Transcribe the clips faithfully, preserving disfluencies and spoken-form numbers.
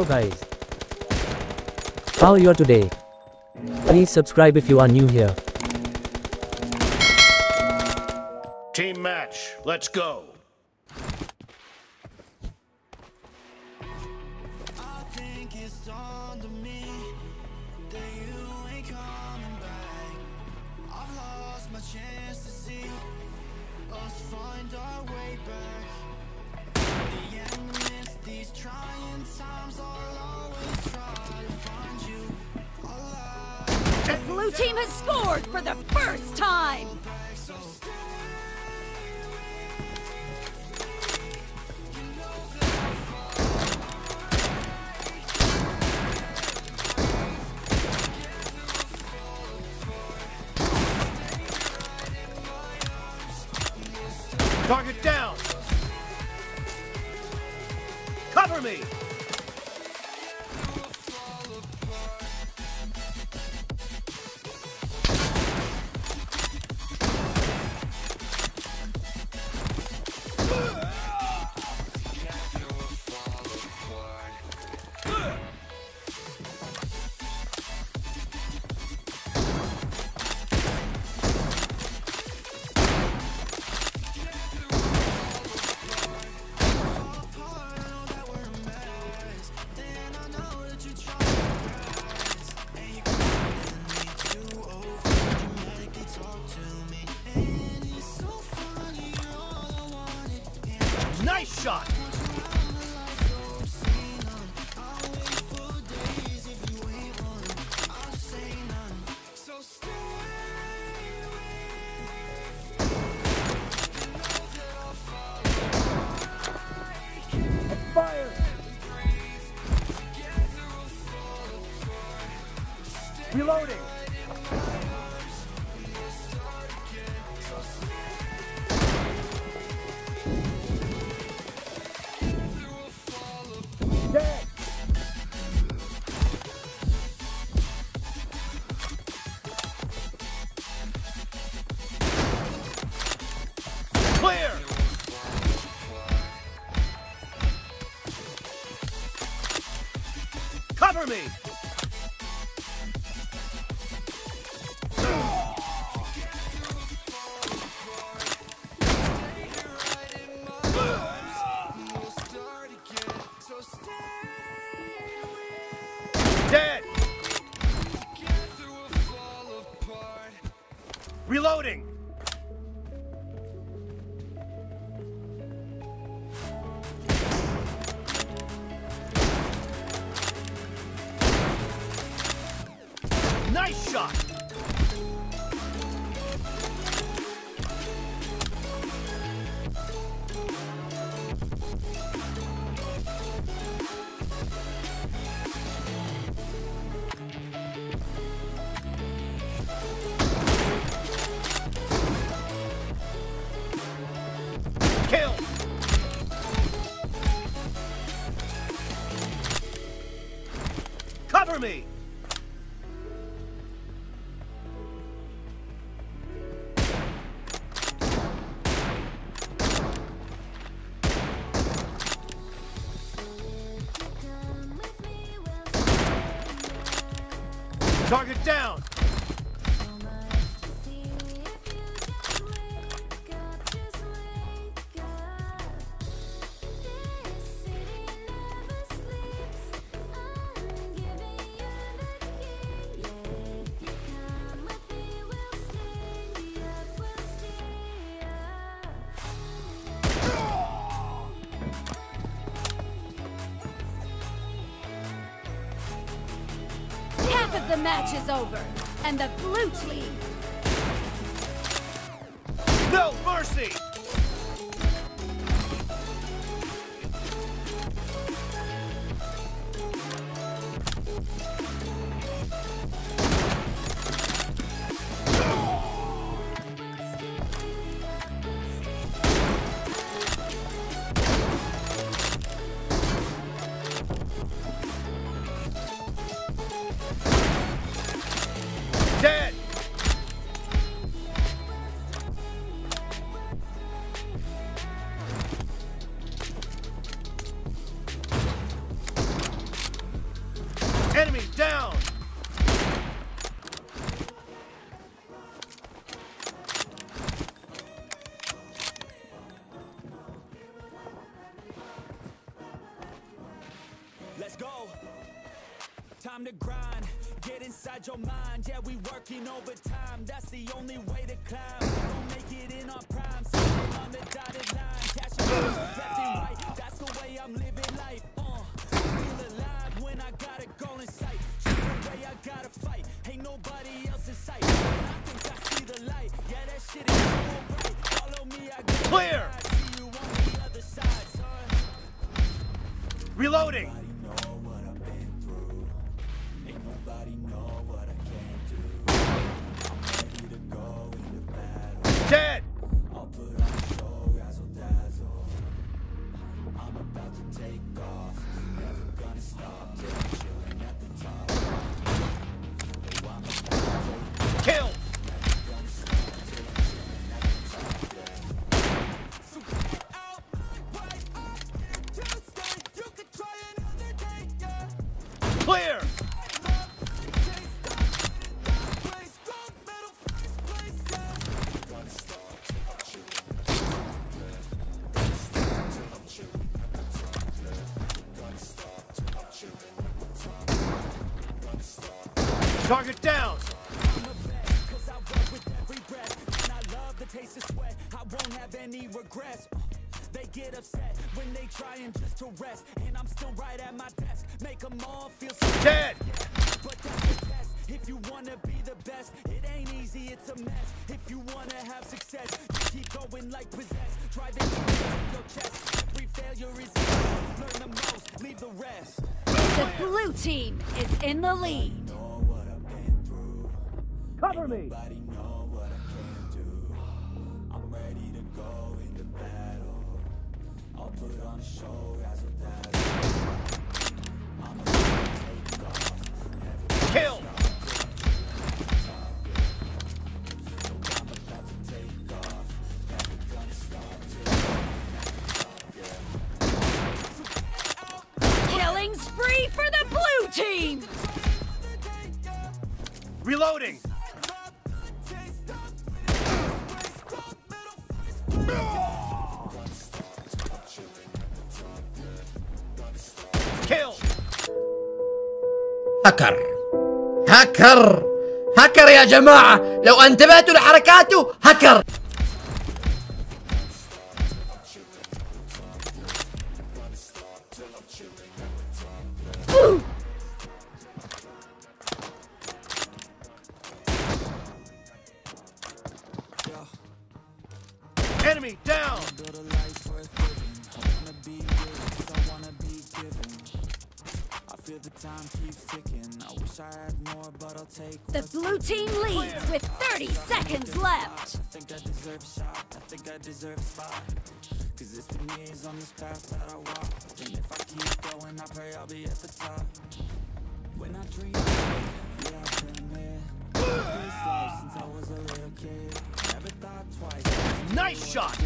Hello guys, how are you today? Please subscribe if you are new here. Team match, let's go. I think it's on to me that you ain't coming back. I've lost my chance to see us find our way back. The amidst these trying times, I'll always try to find you. The blue team has scored for the first time. Target down! Cover me! Nice shot! Fire! Reloading! Clear! Cover me! Dead! Reloading! Nice shot! Kill! Cover me! Target down! The match is over, and the blue team. No mercy. Dead! Enemy down! Let's go. Time to grind. Get inside your mind. Yeah, we working overtime. That's the only way to climb. We gon' make it in our prime. Sitting on the dotted line. Cash it left and right. That's the way I'm living life. Uh, feel alive when I got a goal in sight. Shoot the way I gotta fight. Ain't nobody else in sight. I think I see the light. Yeah, that shit is alright. Follow me, I got clear. See you on the other side, son. Reloading. Dead! I'll put on a show, razzle dazzle. I'm about to take off. Never gonna stop till I'm chilling at the top. Oh, I'm about to take off. Kill! Never gonna stop till I'm chilling at the top. Yeah. So get out my way. I can't just stay. You can try another day, yeah. Clear! Target down! I'm a vet, cause I work with every breath. And I love the taste of sweat. I won't have any regrets. They get upset when they try and just to rest. And I'm still right at my desk. Make them all feel so dead! But that's the test. If you wanna be the best, it ain't easy, it's a mess. If you wanna have success, you keep going like possessed. Try to keep your chest. Every failure is easy. Learn the most, leave the rest. The blue team is in the lead. Cover me! Nobody know what I can do. I'm ready to go into battle. I'll put on a show, razzle dazzle. I'm gonna take off. Kill! So I'm about to take off. Never gonna stop till I'm at the top, yeah. Killing spree for the blue team! Reloading! Kill. هاكر هاكر هاكر يا جماعة، لو انتبهتوا لحركاته هاكر. Enemy down. The blue team leads with thirty seconds left. I think I deserve a shot. I think I deserve a spot. Cause it's been years on this path that I walk. And if I keep going, I pray I'll be at the top. When I dream, yeah, I've been there. I've been slow since I was a little kid. Never thought twice. Nice shot.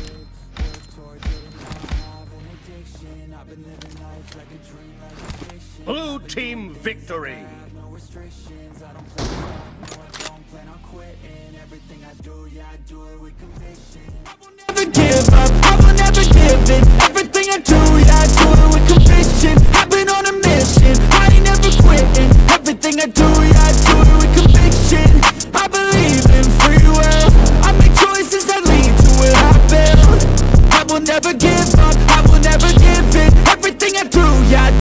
Blue team victory. No restrictions, I don't play. No, I don't plan on quitting. Everything I do, yeah, I do it with conviction.